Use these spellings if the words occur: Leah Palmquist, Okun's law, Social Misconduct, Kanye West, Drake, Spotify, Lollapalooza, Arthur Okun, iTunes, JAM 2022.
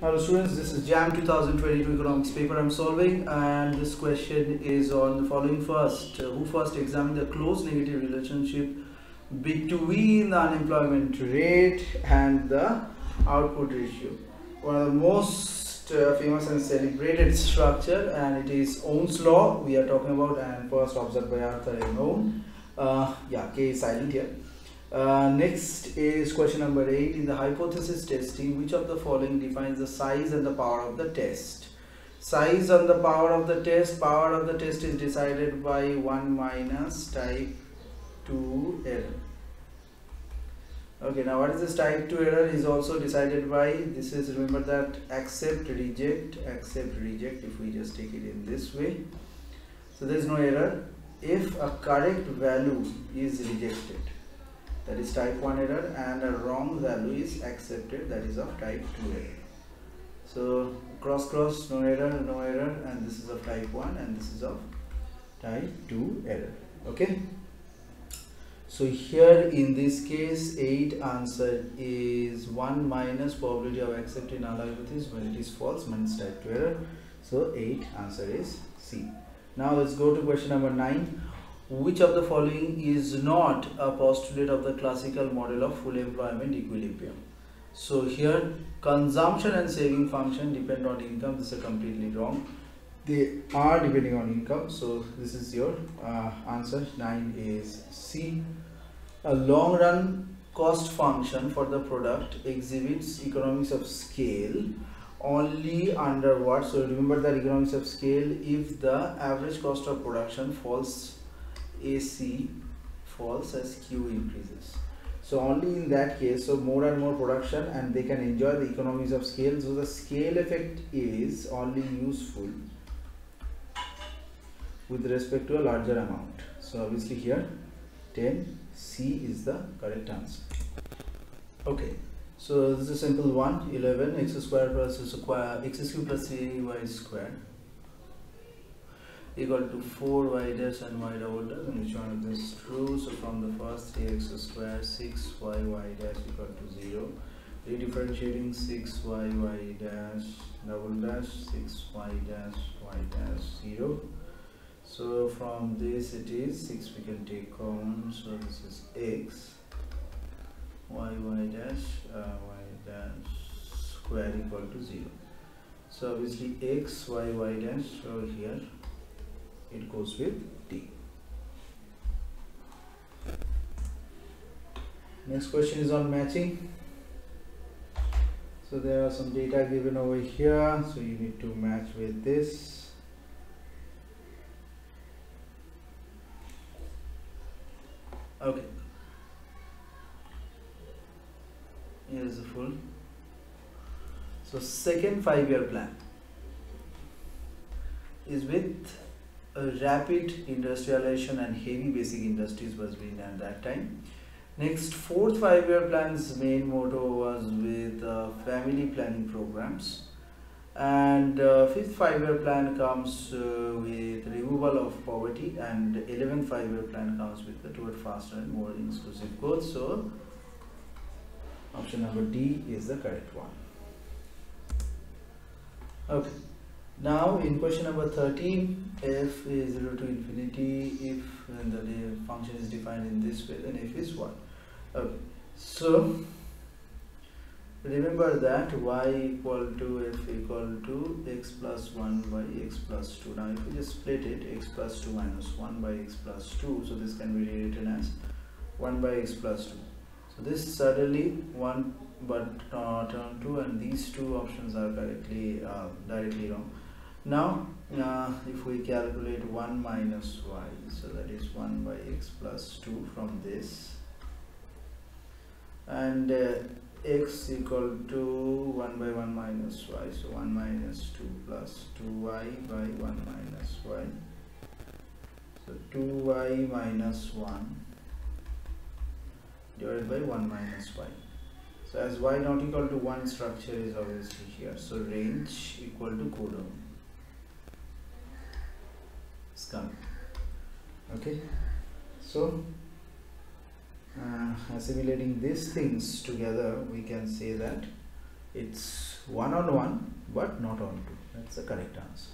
Hello students, this is JAM 2022 economics paper I'm solving, and this question is on the following. First, who first examined the close negative relationship between the unemployment rate and the output ratio? One of the most famous and celebrated structure, and it is Okun's law we are talking about, and first observed by Arthur Okun. K is silent here. Next is question number 8. In the hypothesis testing, which of the following defines the size and the power of the test? Size and the power of the test. Power of the test is decided by 1 minus type 2 error. Okay, now what is this type 2 error is also decided by, this is, remember that accept, reject, if we just take it in this way. So there is no error if a correct value is rejected. That is type 1 error, and a wrong value is accepted, that is of type 2 error. So cross, no error, and this is of type 1 and this is of type 2 error. Okay. So here in this case 8 answer is 1 minus probability of accepting null hypothesis when it is false minus type 2 error. So 8 answer is C. Now let's go to question number 9. Which of the following is not a postulate of the classical model of full employment equilibrium? So here consumption and saving function depend on income. This is completely wrong. They are depending on income. So this is your answer. 9 is C. A long run cost function for the product exhibits economies of scale only under what? So remember that economies of scale if the average cost of production falls as Q increases. So only in that case, so more and more production and they can enjoy the economies of scale. So the scale effect is only useful with respect to a larger amount. So obviously here 10 C is the correct answer. Okay, so this is a simple one. 11 x square plus x cube plus 3y square equal to 4y dash and y double dash, and which one of this is true? So from the first 3x square 6y y dash equal to 0, redifferentiating 6y y dash double dash 6y dash y dash 0. So from this it is 6 we can take common, so this is x y dash square equal to 0. So obviously x y dash, so here it goes with D. Next question is on matching. So there are some data given over here, so you need to match with this. Okay, here is the full. So second 5-year plan is with rapid industrialization and heavy basic industries was being at that time. Next, fourth 5-year plan's main motto was with family planning programs, and fifth 5-year plan comes with removal of poverty, and 11th 5-year plan comes with the toward faster and more inclusive growth. So option number D is the correct one. Okay. Now in question number 13, f is 0 to infinity if the function is defined in this way, then f is 1. Okay, so remember that y equal to f equal to x plus 1 by x plus 2. Now if we just split it, x plus 2 minus 1 by x plus 2, so this can be rewritten as 1 by x plus 2. So this suddenly 1 but not 2, and these two options are directly wrong. Now if we calculate 1 minus y, so that is 1 by x plus 2 from this, and x equal to 1 by 1 minus y, so 1 minus 2 plus 2y by 1 minus y, so 2y minus 1 divided by 1 minus y. So as y not equal to 1, structure is obviously here, so range equal to go down. Okay, so assimilating these things together, we can say that It's one on one, but not on two. That's the correct answer.